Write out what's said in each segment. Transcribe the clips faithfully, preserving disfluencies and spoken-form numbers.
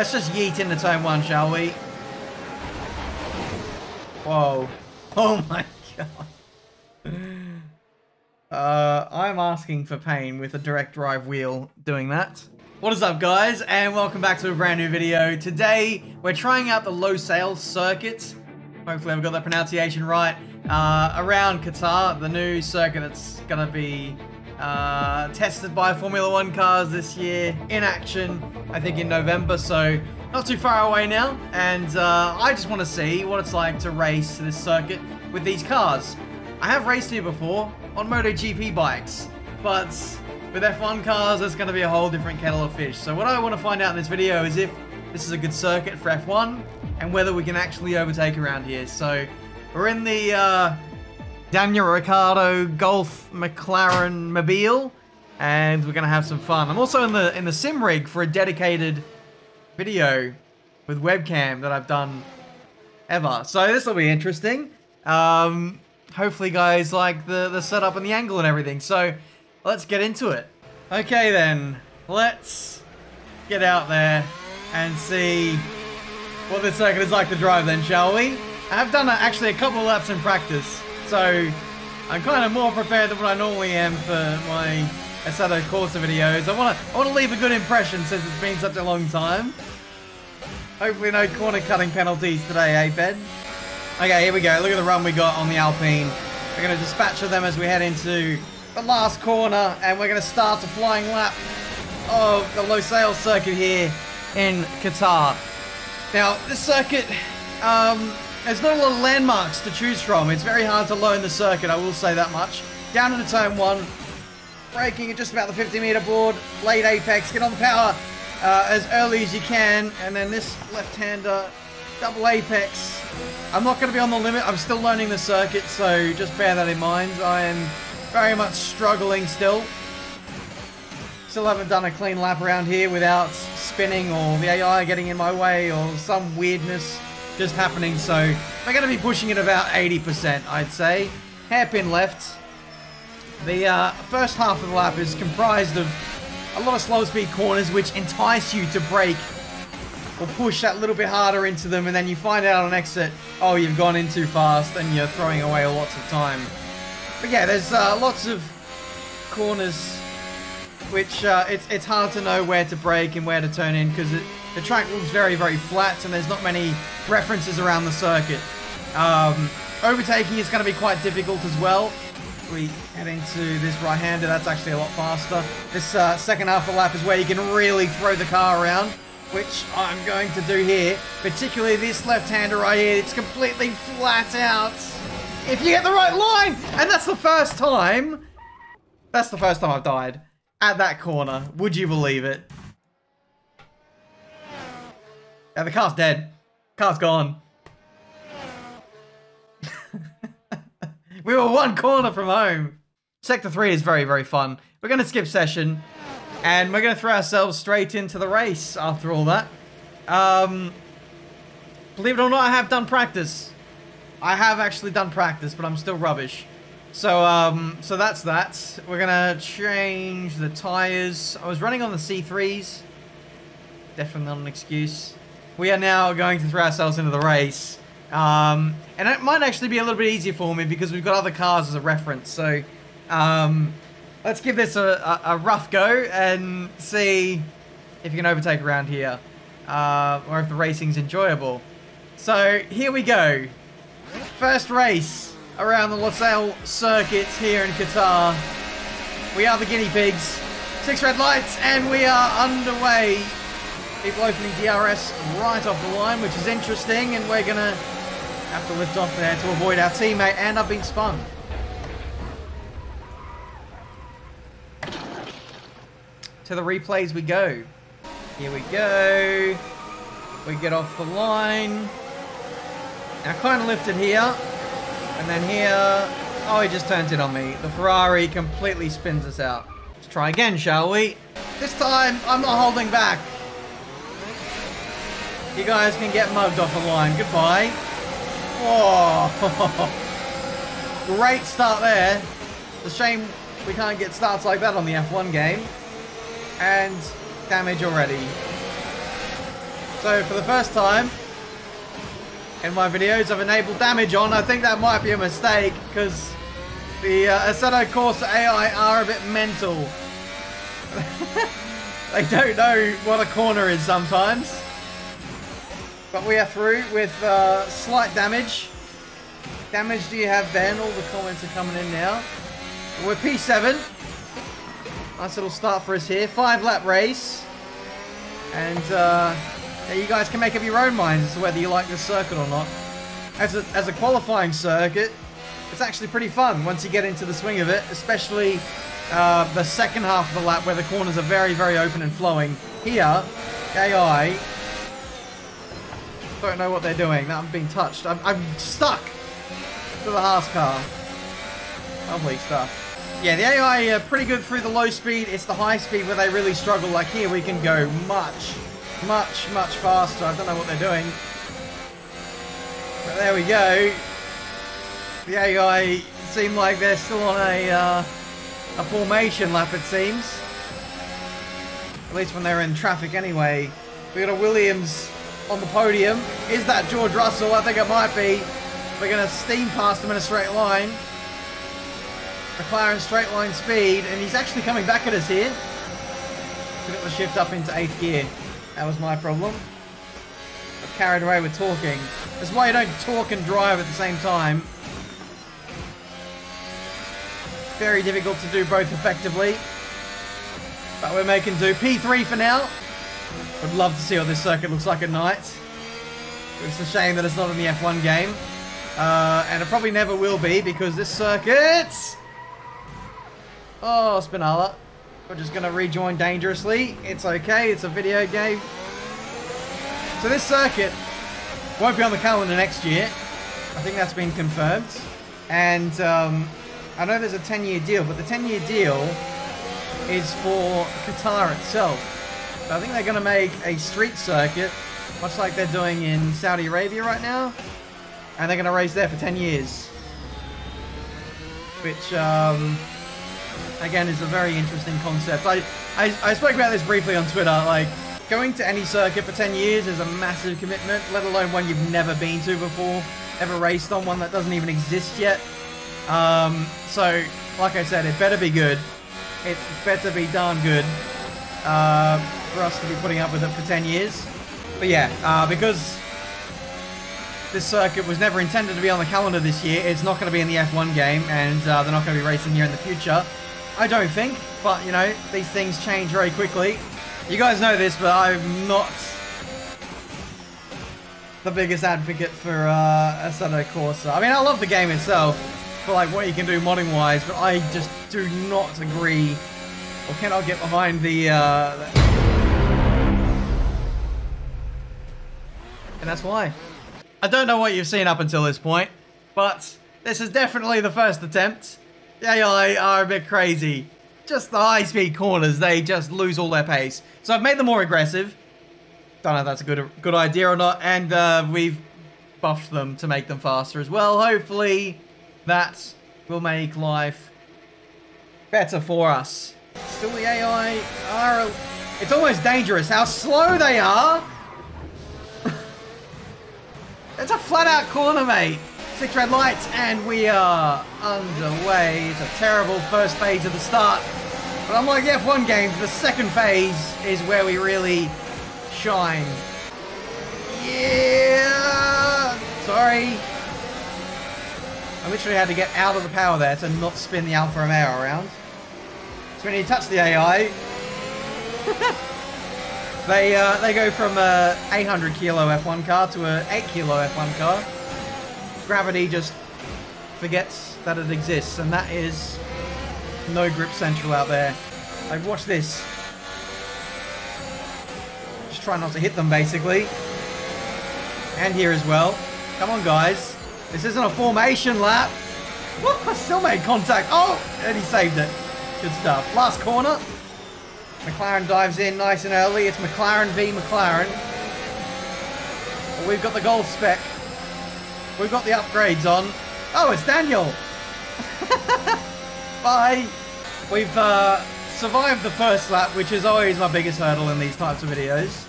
Let's just yeet into turn one, shall we? Whoa. Oh my god. Uh, I'm asking for pain with a direct drive wheel doing that. What is up, guys? And welcome back to a brand new video. Today, we're trying out the Losail circuit. Hopefully I've got that pronunciation right. Uh, around Qatar, the new circuit that's going to be uh, tested by Formula One cars this year in action, I think in November, so not too far away now. And uh, I just want to see what it's like to race this circuit with these cars. I have raced here before on MotoGP bikes, but with F one cars, it's going to be a whole different kettle of fish. So what I want to find out in this video is if this is a good circuit for F one and whether we can actually overtake around here. So we're in the uh, Daniel Ricciardo Golf McLaren Mobile, and we're going to have some fun. I'm also in the in the sim rig for a dedicated video with webcam that I've done ever. So this will be interesting. Um, hopefully, guys like the the setup and the angle and everything. So let's get into it. Okay, then let's get out there and see what this circuit is like to drive. Then, shall we? I've done actually a couple of laps in practice, so I'm kind of more prepared than what I normally am for my Assetto Corsa videos. I want to I want to leave a good impression since it's been such a long time. Hopefully no corner cutting penalties today, eh, Ben? Okay, here we go. Look at the run we got on the Alpine. We're going to dispatch of them as we head into the last corner, and we're going to start a flying lap of the Losail circuit here in Qatar. Now, this circuit, um... there's not a lot of landmarks to choose from. It's very hard to learn the circuit, I will say that much. Down into turn one, braking at just about the fifty meter board, late apex, get on the power uh, as early as you can, and then this left-hander, double apex. I'm not going to be on the limit, I'm still learning the circuit, so just bear that in mind. I am very much struggling still. Still haven't done a clean lap around here without spinning or the A I getting in my way or some weirdness just happening, so we're going to be pushing it about eighty percent, I'd say. Hairpin left. The uh, first half of the lap is comprised of a lot of slow speed corners which entice you to brake or push that little bit harder into them, and then you find out on exit, oh, you've gone in too fast and you're throwing away lots of time. But yeah, there's uh, lots of corners which uh, it's, it's hard to know where to brake and where to turn in because it the track looks very, very flat, and there's not many references around the circuit. Um, overtaking is going to be quite difficult as well. We head into this right-hander. That's actually a lot faster. This uh, second half of the lap is where you can really throw the car around, which I'm going to do here. Particularly this left-hander right here. It's completely flat out. If you get the right line! And that's the first time. That's the first time I've died at that corner. Would you believe it? Yeah, the car's dead. Car's gone. We were one corner from home. Sector three is very, very fun. We're going to skip session, and we're going to throw ourselves straight into the race after all that. Um, believe it or not, I have done practice. I have actually done practice, but I'm still rubbish. So, um, so that's that. We're going to change the tyres. I was running on the C threes. Definitely not an excuse. We are now going to throw ourselves into the race. Um, and it might actually be a little bit easier for me because we've got other cars as a reference. So um, let's give this a, a, a rough go and see if you can overtake around here. Uh, or if the racing's enjoyable. So here we go. First race around the Losail circuit here in Qatar. We are the guinea pigs. Six red lights and we are underway. People opening D R S right off the line, which is interesting, and we're going to have to lift off there to avoid our teammate and I've been spun. To the replays we go. Here we go. We get off the line. Now kind of lifted here, and then here. Oh, he just turns it on me. The Ferrari completely spins us out. Let's try again, shall we? This time, I'm not holding back. You guys can get mugged off the line. Goodbye. Whoa. Great start there. It's a shame we can't get starts like that on the F one game. And damage already. So for the first time in my videos, I've enabled damage on. I think that might be a mistake because the uh, Assetto Corsa A I are a bit mental. They don't know what a corner is sometimes. But we are through with uh, slight damage. Damage do you have, Ben? All the comments are coming in now. We're P seven. Nice little start for us here. Five lap race. And uh, yeah, you guys can make up your own minds as to whether you like this circuit or not. As a, as a qualifying circuit, it's actually pretty fun once you get into the swing of it. Especially uh, the second half of the lap where the corners are very, very open and flowing. Here, A I... don't know what they're doing. I'm being touched. I'm, I'm stuck to the Haas car. Lovely stuff. Yeah, the A I are pretty good through the low speed. It's the high speed where they really struggle. Like here, we can go much, much, much faster. I don't know what they're doing. But there we go. The A I seem like they're still on a, uh, a formation lap, it seems. At least when they're in traffic anyway. We got a Williams on the podium. Is that George Russell? I think it might be. We're going to steam past him in a straight line. McLaren straight line speed, and he's actually coming back at us here. But it was shift up into eighth gear. That was my problem. Got carried away with talking. That's why you don't talk and drive at the same time. It's very difficult to do both effectively. But we're making do. P three for now. Would love to see what this circuit looks like at night. It's a shame that it's not in the F one game. Uh, and it probably never will be because this circuit... Oh, Spinala. We're just going to rejoin dangerously. It's okay. It's a video game. So this circuit won't be on the calendar next year. I think that's been confirmed. And um, I know there's a ten-year deal, but the ten-year deal is for Qatar itself. I think they're going to make a street circuit, much like they're doing in Saudi Arabia right now. And they're going to race there for ten years. Which, um, again, is a very interesting concept. I, I, I spoke about this briefly on Twitter. Like, going to any circuit for ten years is a massive commitment, let alone one you've never been to before, ever raced on, one that doesn't even exist yet. Um, so, like I said, it better be good. It better be darn good. Uh, for us to be putting up with it for ten years. But yeah, uh, because this circuit was never intended to be on the calendar this year, it's not going to be in the F one game, and uh, they're not going to be racing here in the future, I don't think. But you know, these things change very quickly. You guys know this, but I'm not the biggest advocate for uh, Assetto Corsa. I mean, I love the game itself for like what you can do modding wise, but I just do not agree. Or cannot get behind the, uh, the... And that's why. I don't know what you've seen up until this point, but this is definitely the first attempt. The A I are a bit crazy. Just the high-speed corners, they just lose all their pace. So I've made them more aggressive. Don't know if that's a good, good idea or not. And uh, we've buffed them to make them faster as well. Hopefully that will make life better for us. Still the A I are... It's almost dangerous how slow they are. It's a flat-out corner, mate. Six red lights, and we are underway. It's a terrible first phase of the start. But unlike the F one games, the second phase is where we really shine. Yeah! Sorry. I literally had to get out of the power there to not spin the Alfa Romeo around. So when you touch the A I, they uh, they go from a eight hundred kilo F one car to an eight kilo F one car. Gravity just forgets that it exists, and that is no grip central out there. Like, watch this. Just try not to hit them, basically. And here as well. Come on, guys. This isn't a formation lap. Whoop, I still made contact. Oh, and he saved it. Good stuff. Last corner. McLaren dives in nice and early. It's McLaren v McLaren. But we've got the gold spec. We've got the upgrades on. Oh, it's Daniel. Bye. We've uh, survived the first lap, which is always my biggest hurdle in these types of videos.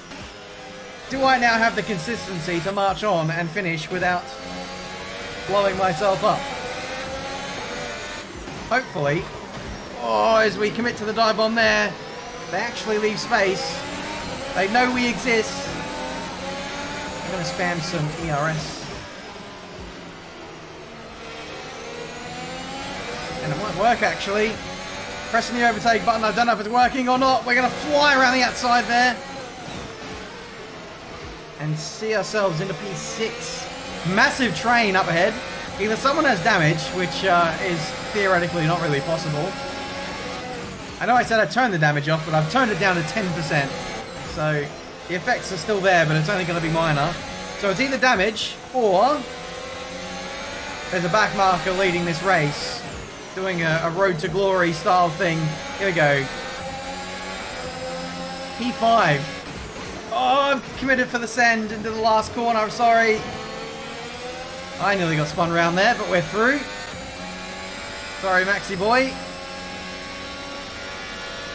do I now have the consistency to march on and finish without blowing myself up? Hopefully. Oh, as we commit to the dive bomb there, they actually leave space. They know we exist. I'm going to spam some E R S. And it might work, actually. Pressing the overtake button. I don't know if it's working or not. We're going to fly around the outside there. And see ourselves into P six. Massive train up ahead. Either someone has damage, which uh, is theoretically not really possible. I know I said I turned the damage off, but I've turned it down to ten percent. So the effects are still there, but it's only going to be minor. So it's either damage or there's a backmarker leading this race. Doing a, a road to glory style thing. Here we go. P five. Oh, I'm committed for the send into the last corner. I'm sorry. I nearly got spun around there, but we're through. Sorry, Maxi boy.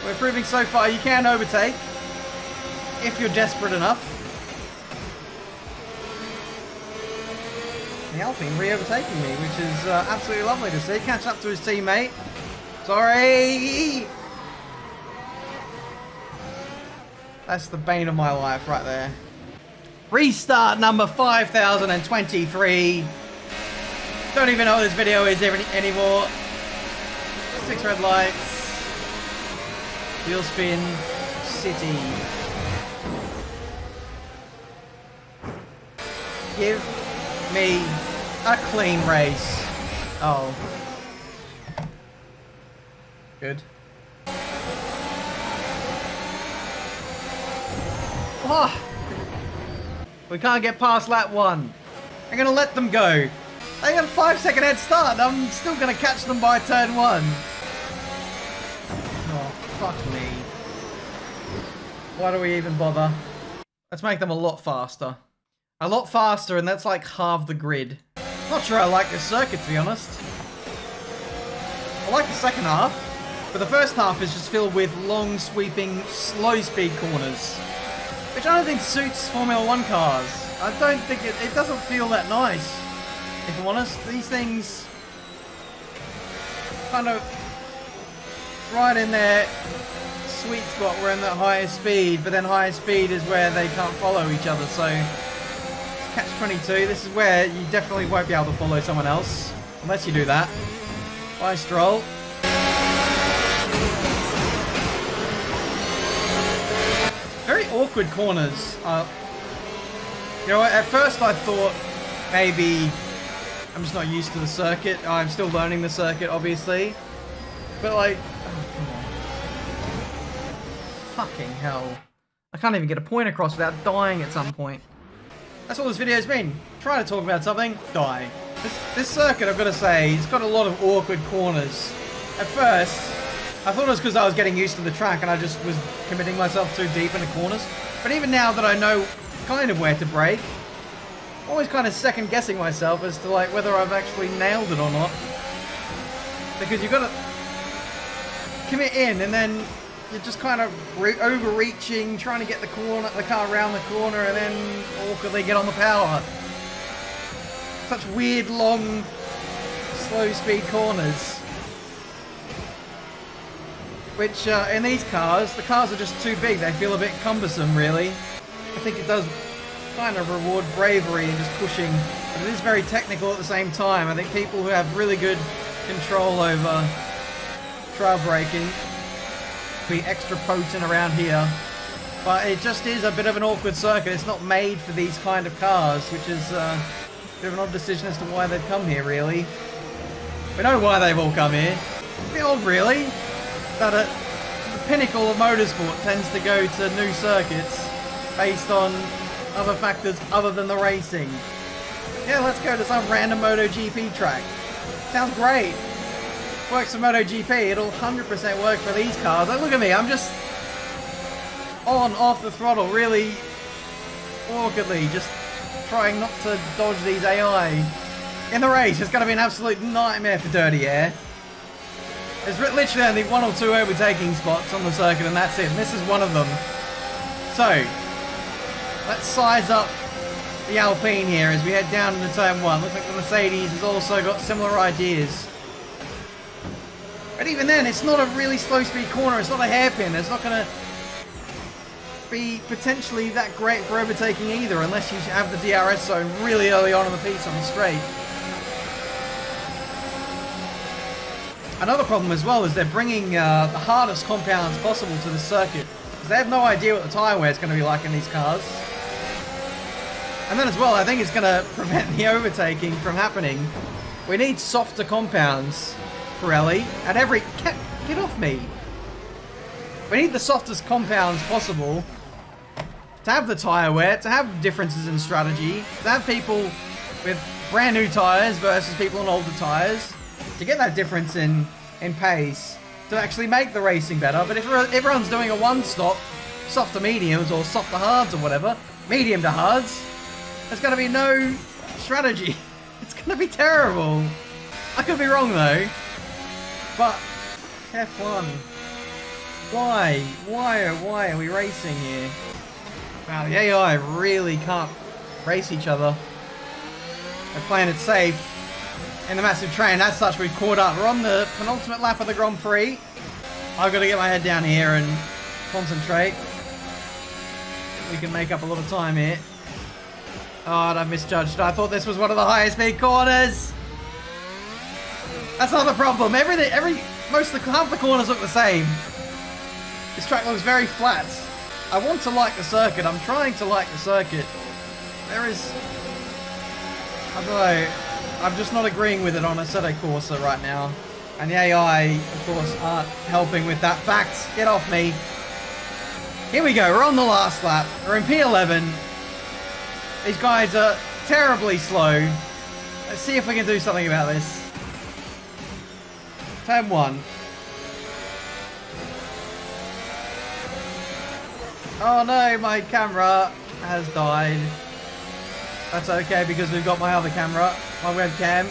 We're proving so far you can overtake if you're desperate enough. The Alpine re-overtaking me, which is uh, absolutely lovely to see. Catch up to his teammate. Sorry! That's the bane of my life right there. Restart number five thousand twenty-three. Don't even know what this video is anymore. Six red lights. Wheel spin. City. Give me a clean race. Oh. Good. Oh. We can't get past lap one. I'm going to let them go. They got a five second head start. I'm still going to catch them by turn one. Oh, fuck me. Why do we even bother? Let's make them a lot faster. A lot faster, and that's like half the grid. Not sure I like this circuit, to be honest. I like the second half, but the first half is just filled with long, sweeping, slow speed corners. Which I don't think suits Formula One cars. I don't think it, it doesn't feel that nice, if I'm honest. These things kind of right in their sweet spot. We're in the highest speed, but then higher speed is where they can't follow each other. So catch twenty-two, this is where you definitely won't be able to follow someone else, unless you do that. Bye, Stroll. Very awkward corners. Uh, you know, at first I thought maybe I'm just not used to the circuit. I'm still learning the circuit, obviously. But like, oh, come on. Fucking hell. I can't even get a point across without dying at some point. That's all this video's been. Try to talk about something, die. This, this circuit, I've got to say, it's got a lot of awkward corners. At first, I thought it was because I was getting used to the track and I just was committing myself too deep into corners. But even now that I know kind of where to brake, I'm always kind of second guessing myself as to like whether I've actually nailed it or not. Because you've got to commit in and then you're just kind of re overreaching, trying to get the corner, the car around the corner and then awkwardly get on the power. Such weird, long, slow speed corners. Which, uh, in these cars, the cars are just too big. They feel a bit cumbersome, really. I think it does kind of reward bravery and just pushing. But it is very technical at the same time. I think people who have really good control over trail braking be extra potent around here. But it just is a bit of an awkward circuit. It's not made for these kind of cars, which is uh, a bit of an odd decision as to why they've come here, really. We know why they've all come here. It's a bit odd, really. That at the pinnacle of motorsport tends to go to new circuits based on other factors other than the racing. Yeah, let's go to some random MotoGP track. Sounds great. Works for MotoGP. It'll one hundred percent work for these cars. Like, look at me. I'm just on, off the throttle, really awkwardly, just trying not to dodge these A I. In the race, it's going to be an absolute nightmare for Dirty Air. There's literally only one or two overtaking spots on the circuit and that's it. And this is one of them. So, Let's size up the Alpine here as we head down into turn one. Looks like the Mercedes has also got similar ideas. But even then, it's not a really slow speed corner. It's not a hairpin. It's not going to be potentially that great for overtaking either, unless you have the D R S zone really early on in the piece on the straight. Another problem as well is they're bringing uh, the hardest compounds possible to the circuit, because they have no idea what the tyre wear is going to be like in these cars. And then as well, I think it's going to prevent the overtaking from happening. We need softer compounds, Pirelli, at every... Get, get off me! We need the softest compounds possible to have the tyre wear, to have differences in strategy, to have people with brand new tyres versus people on older tyres, to get that difference in, in pace, to actually make the racing better. But if everyone's doing a one-stop, softer mediums or softer hards or whatever, medium to hards, there's going to be no strategy. It's going to be terrible. I could be wrong though. But F one... Why? Why, why are we racing here? Wow, the A I really can't race each other. They're playing it safe in the massive train. As such, we've caught up. We're on the penultimate lap of the Grand Prix. I've got to get my head down here and concentrate. We can make up a lot of time here. Oh, I've misjudged. I thought this was one of the highest speed corners. That's not the problem. Everything, every, most of the, half the corners look the same. This track looks very flat. I want to like the circuit. I'm trying to like the circuit. There is... I don't know. I'm just not agreeing with it on Assetto Corsa right now. And the A I, of course, aren't helping with that fact. Get off me. Here we go. We're on the last lap. We're in P eleven. These guys are terribly slow. Let's see if we can do something about this. Turn one. Oh no, my camera has died. That's okay because we've got my other camera, my webcam.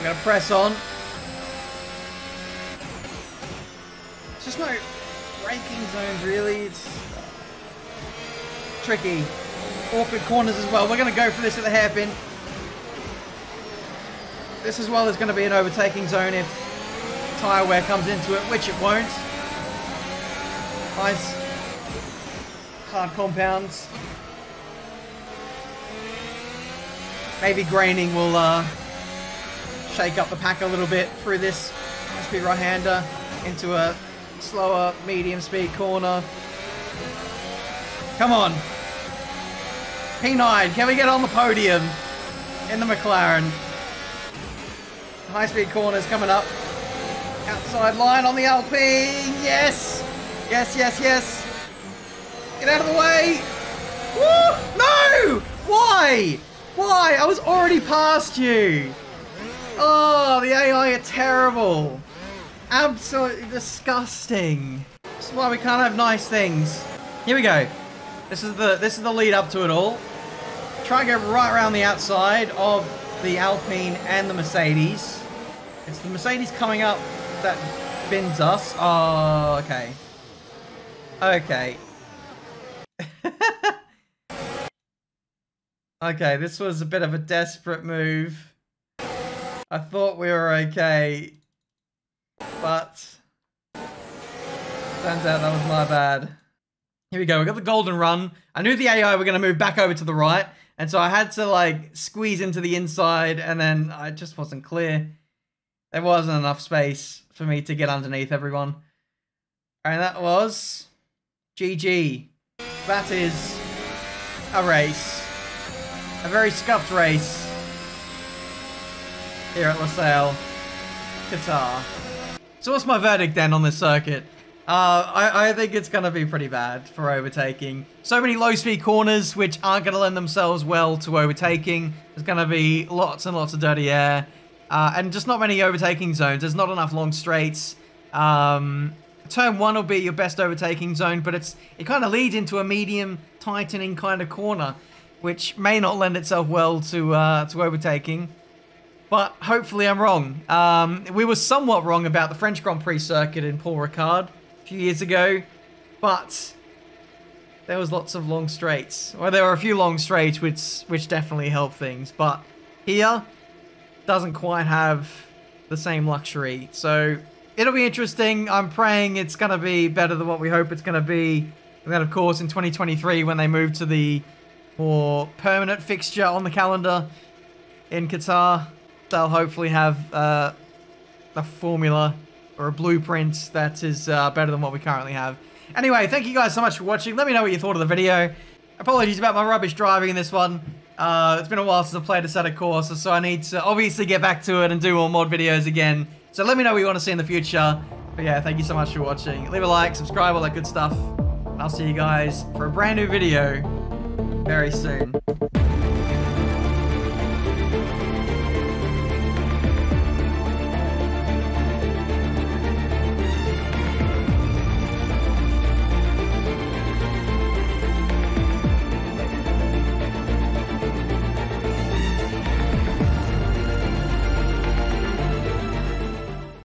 We're gonna press on. It's just no braking zones really, it's tricky. Awkward corners as well. We're gonna go for this at the hairpin. This as well is gonna be an overtaking zone if tyre wear comes into it, which it won't. Nice. Hard compounds. Maybe graining will uh, shake up the pack a little bit through this speed right-hander into a slower medium-speed corner. Come on. P nine, can we get on the podium in the McLaren? High-speed corners coming up. Outside line on the Alpine. Yes. Yes, yes, yes. Get out of the way! Woo! No! Why? Why? I was already past you! Oh, the A I are terrible. Absolutely disgusting. This is why we can't have nice things. Here we go. This is the this is the lead up to it all. Try and go right around the outside of the Alpine and the Mercedes. It's the Mercedes coming up that bins us. Oh, okay. Okay. Okay, this was a bit of a desperate move. I thought we were okay, but turns out that was my bad. Here we go, we got the golden run. I knew the A I were going to move back over to the right, and so I had to like squeeze into the inside, and then I just wasn't clear. There wasn't enough space for me to get underneath everyone. And that was G G. That is a race, a very scuffed race here at Losail, Qatar. So what's my verdict then on this circuit? Uh, I, I think it's going to be pretty bad for overtaking. So many low speed corners which aren't going to lend themselves well to overtaking. There's going to be lots and lots of dirty air uh, and just not many overtaking zones. There's not enough long straights. Um... Turn one will be your best overtaking zone, but it's it kind of leads into a medium tightening kind of corner, which may not lend itself well to uh, to overtaking. But hopefully I'm wrong. Um, we were somewhat wrong about the French Grand Prix circuit in Paul Ricard a few years ago, but there was lots of long straights. Well, there were a few long straights, which which definitely helped things. But here, doesn't quite have the same luxury. So it'll be interesting. I'm praying it's going to be better than what we hope it's going to be. And then, of course, in twenty twenty-three, when they move to the more permanent fixture on the calendar in Qatar, they'll hopefully have uh, a formula or a blueprint that is uh, better than what we currently have. Anyway, thank you guys so much for watching. Let me know what you thought of the video. Apologies about my rubbish driving in this one. Uh, it's been a while since I've played Assetto Corsa, so I need to obviously get back to it and do more mod videos again. So let me know what you want to see in the future. But yeah, thank you so much for watching. Leave a like, subscribe, all that good stuff. And I'll see you guys for a brand new video very soon.